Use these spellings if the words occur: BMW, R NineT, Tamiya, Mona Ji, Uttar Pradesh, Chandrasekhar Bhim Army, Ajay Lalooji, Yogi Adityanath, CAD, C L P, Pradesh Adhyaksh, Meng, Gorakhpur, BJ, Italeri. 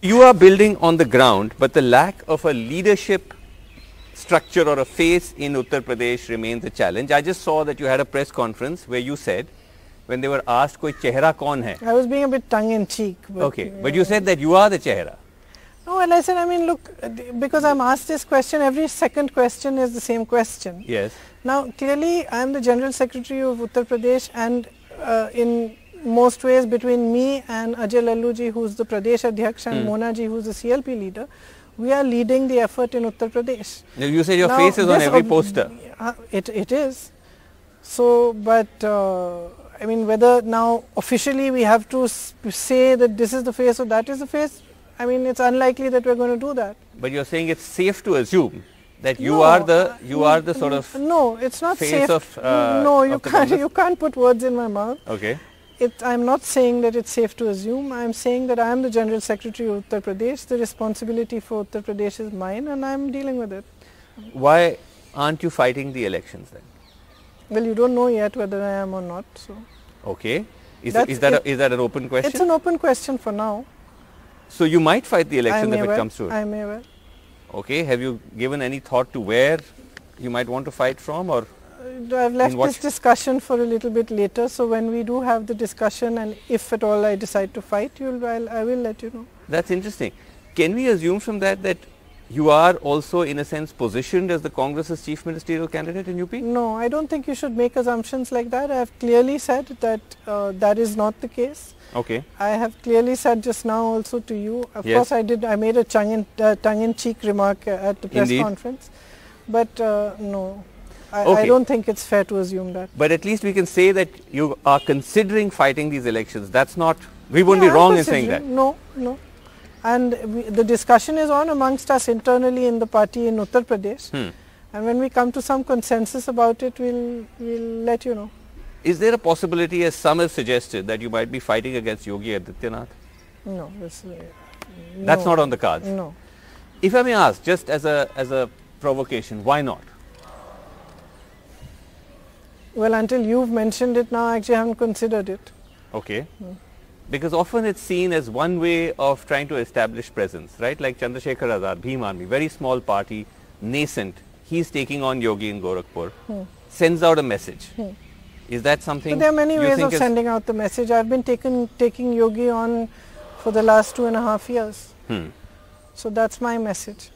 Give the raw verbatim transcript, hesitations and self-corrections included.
You are building on the ground, but the lack of a leadership structure or a face in Uttar Pradesh remains a challenge. I just saw that you had a press conference where you said, when they were asked, "Koi chehra kaun hai?" I was being a bit tongue-in-cheek. But okay, but you said that you are the chehra. No, and I said, I mean, look, because I'm asked this question, every second question is the same question. Yes. Now, clearly, I'm the General Secretary of Uttar Pradesh, and uh, in most ways between me and Ajay Lalooji, who's the Pradesh Adhyaksh, and mm. Mona Ji, who's the C L P leader, we are leading the effort in Uttar Pradesh. You say your now, face is on every poster. Uh, it, it is. So, but, uh, I mean, whether now officially we have to say that this is the face or that is the face, I mean, it's unlikely that we're going to do that. But you're saying it's safe to assume that you no, are the, you are the sort of no, it's not face safe. Of, uh, no, you of can't, you can't put words in my mouth. Okay. It, I'm not saying that it's safe to assume. I'm saying that I am the General Secretary of Uttar Pradesh. The responsibility for Uttar Pradesh is mine, and I'm dealing with it. Why aren't you fighting the elections then? Well, you don't know yet whether I am or not. So. Okay. Is, that, is, that it, a, is that an open question? It's an open question for now. So you might fight the election if it well, comes to it? I may well. Okay. Have you given any thought to where you might want to fight from, or? I've left this discussion for a little bit later, so when we do have the discussion and if at all I decide to fight, you'll, I'll, I will let you know. That's interesting. Can we assume from that that you are also in a sense positioned as the Congress's chief ministerial candidate in U P? No, I don't think you should make assumptions like that. I have clearly said that uh, that is not the case. Okay. I have clearly said just now also to you, of yes. course I did, I made a tongue-in, uh, tongue-in-cheek remark at the press Indeed. conference, but uh, no. I, okay. I don't think it's fair to assume that. But at least we can say that you are considering fighting these elections. That's not, we won't yeah, be wrong in saying that. No, no. And we, the discussion is on amongst us internally in the party in Uttar Pradesh. Hmm. And when we come to some consensus about it, we'll, we'll let you know. Is there a possibility, as some have suggested, that you might be fighting against Yogi Adityanath? No. That's, uh, no. That's not on the cards? No. If I may ask, just as a, as a provocation, why not? Well, until you've mentioned it now, I actually haven't considered it. Okay. Hmm. Because often it's seen as one way of trying to establish presence, right? Like Chandrasekhar Bhim Army, very small party, nascent. He's taking on Yogi in Gorakhpur, hmm. sends out a message. Hmm. Is that something? But there are many ways of sending out the message. I've been taken, taking Yogi on for the last two and a half years. Hmm. So that's my message.